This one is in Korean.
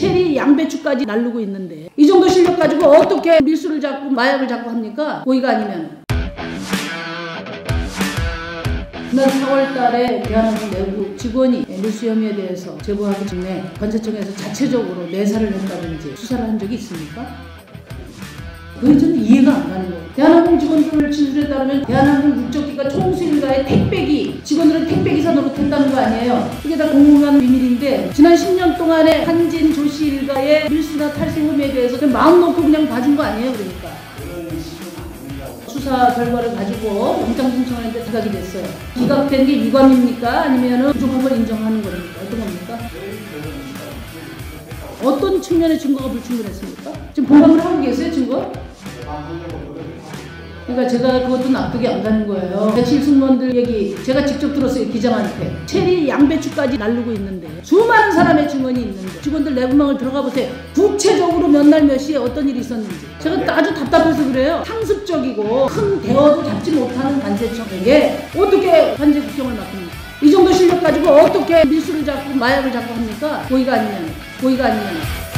체리, 양배추까지 날르고 있는데 이 정도 실력 가지고 어떻게 밀수를 잡고 마약을 잡고 합니까? 고의가 아니면. 지난 4월달에 대한항공 내부 직원이 밀수 혐의에 대해서 제보하기 전에 관세청에서 자체적으로 내사를 했다든지 수사를 한 적이 있습니까? 그건 저는 이해가 안 가는 거예요. 대한항공 직원들 진술에 따르면 대한항공 국적기관 총수인가의 택배기 직원들은 택배기사 노릇했다는 거 아니에요. 이게 다 공공한 비밀인데 지난 10년 동안에 한진, 조씨 일가의 밀수나 탈세 혐의에 대해서 그냥 마음 놓고 그냥 봐준 거 아니에요. 그러니까 수사 결과를 가지고 영장 신청하는데 기각이 됐어요. 기각된 게 유감입니까? 아니면 부족한 걸 인정하는 겁니까? 어떤 겁니까? 어떤 측면의 증거가 불충분했습니까? 지금 보강을 하고 계세요, 증거? 그러니까 제가 그것도 납득이 안 가는 거예요. 배칠 승무원들 얘기 제가 직접 들었어요, 기자한테. 체리, 양배추까지 날르고 있는데 수많은 사람의 증언이 있는데 직원들 내부망을 들어가 보세요. 구체적으로 몇 날 몇 시에 어떤 일이 있었는지. 제가 아주 답답해서 그래요. 상습적이고 큰 대어도 잡지 못하는 관세청에게 어떻게 관세 국정을 맡깁니까? 이 정도 실력 가지고 어떻게 밀수를 잡고 마약을 잡고 합니까? 고의가 아니면.